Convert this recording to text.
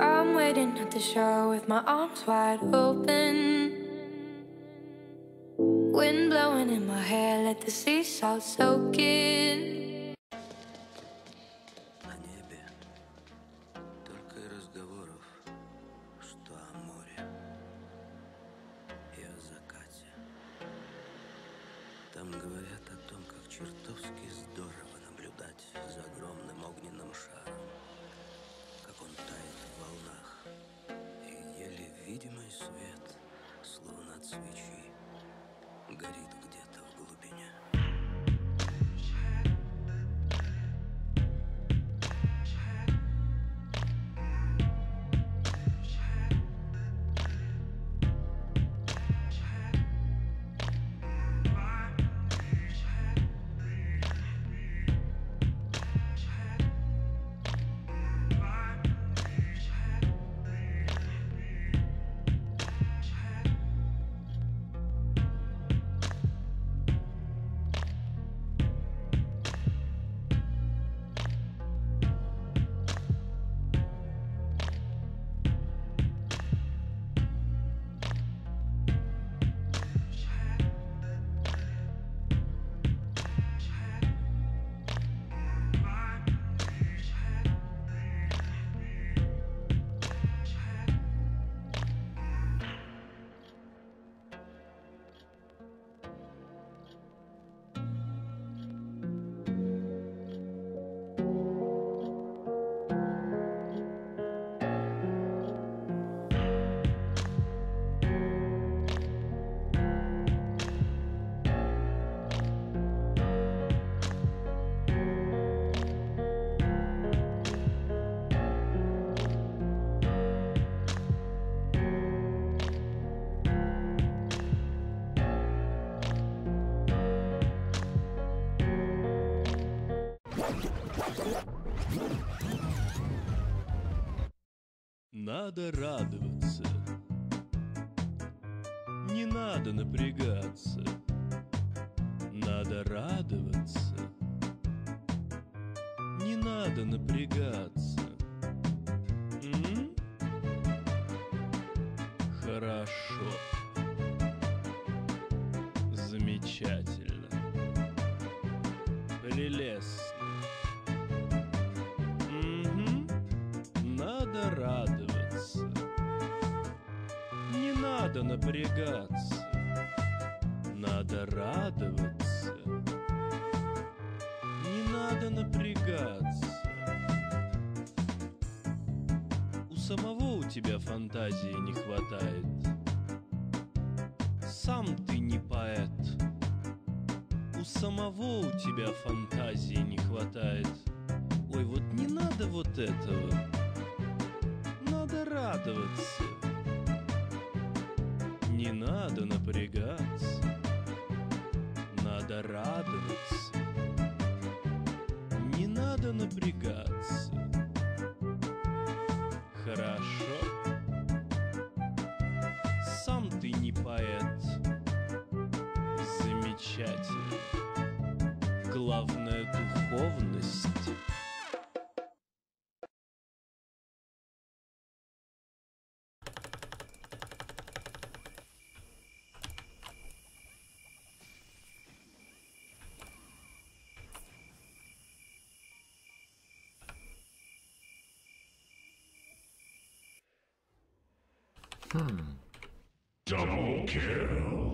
I'm waiting at the shore with my arms wide open. Wind blowing in my hair, let the sea salt soak in. На небе только и разговоров, что о море и о закате. Там говорят о том, как чертовски здорово наблюдать за огромным огненным шаром, как он тает в волнах, и еле видимый свет, словно от свечи, горит где-то в глубине. Надо радоваться, не надо напрягаться, надо радоваться, не надо напрягаться. Хорошо, замечательно, прелестно. Надо радоваться, не надо напрягаться, надо радоваться, не надо напрягаться. У самого у тебя фантазии не хватает, сам ты не поэт. У самого у тебя фантазии не хватает. Ой, вот не надо вот этого. Надо радоваться, не надо напрягаться, надо радоваться, не надо напрягаться. Хорошо, сам ты не поэт, замечательно, главная духовность. Double kill.